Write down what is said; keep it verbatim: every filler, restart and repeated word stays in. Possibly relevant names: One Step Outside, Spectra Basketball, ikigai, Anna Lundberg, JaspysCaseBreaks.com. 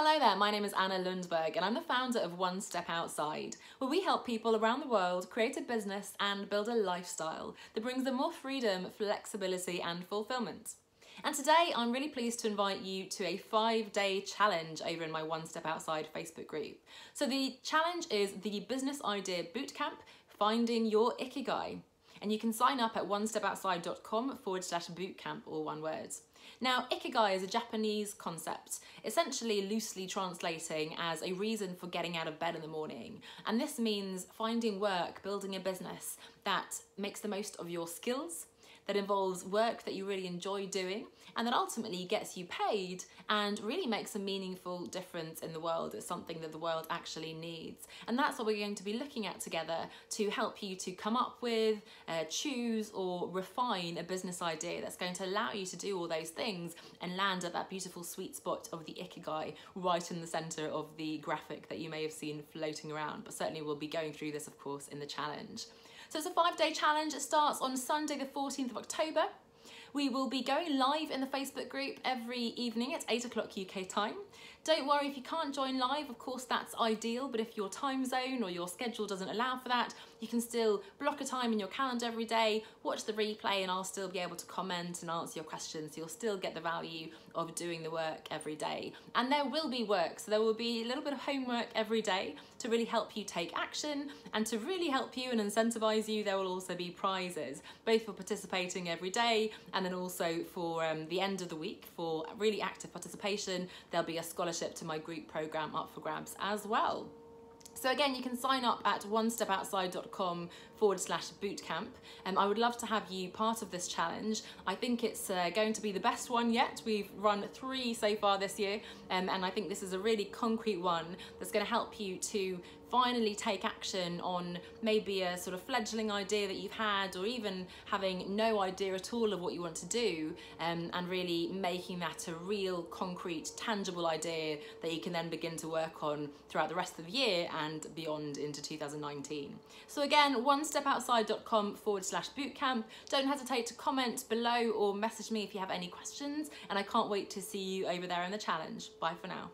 Hello there, my name is Anna Lundberg and I'm the founder of One Step Outside, where we help people around the world create a business and build a lifestyle that brings them more freedom, flexibility and fulfillment. And today I'm really pleased to invite you to a five-day challenge over in my One Step Outside Facebook group. So the challenge is the Business Idea Bootcamp, Finding Your Ikigai. And you can sign up at onestepoutside.com forward slash bootcamp, all one word. Now, ikigai is a Japanese concept, essentially loosely translating as a reason for getting out of bed in the morning. And this means finding work, building a business that makes the most of your skills, that involves work that you really enjoy doing, and that ultimately gets you paid and really makes a meaningful difference in the world. It's something that the world actually needs. And that's what we're going to be looking at together to help you to come up with, uh, choose or refine a business idea that's going to allow you to do all those things and land at that beautiful sweet spot of the ikigai right in the center of the graphic that you may have seen floating around. But certainly we'll be going through this, of course, in the challenge. So it's a five-day challenge. It starts on Sunday the fourteenth of October. We will be going live in the Facebook group every evening at eight o'clock U K time. Don't worry if you can't join live, of course that's ideal, but if your time zone or your schedule doesn't allow for that, you can still block a time in your calendar every day, watch the replay, and I'll still be able to comment and answer your questions, so you'll still get the value of doing the work every day. And there will be work, so there will be a little bit of homework every day to really help you take action, and to really help you and incentivize you, there will also be prizes, both for participating every day and then also for um, the end of the week for really active participation. There'll be a scholarship to my group program up for grabs as well. So again, you can sign up at onestepoutside.com forward slash bootcamp. Um, I would love to have you part of this challenge. I think it's uh, going to be the best one yet. We've run three so far this year, um, and I think this is a really concrete one that's going to help you to finally take action on maybe a sort of fledgling idea that you've had, or even having no idea at all of what you want to do, um, and really making that a real concrete tangible idea that you can then begin to work on throughout the rest of the year and beyond into two thousand nineteen. So again, onestepoutside.com forward slash bootcamp. Don't hesitate to comment below or message me if you have any questions, and I can't wait to see you over there in the challenge. Bye for now.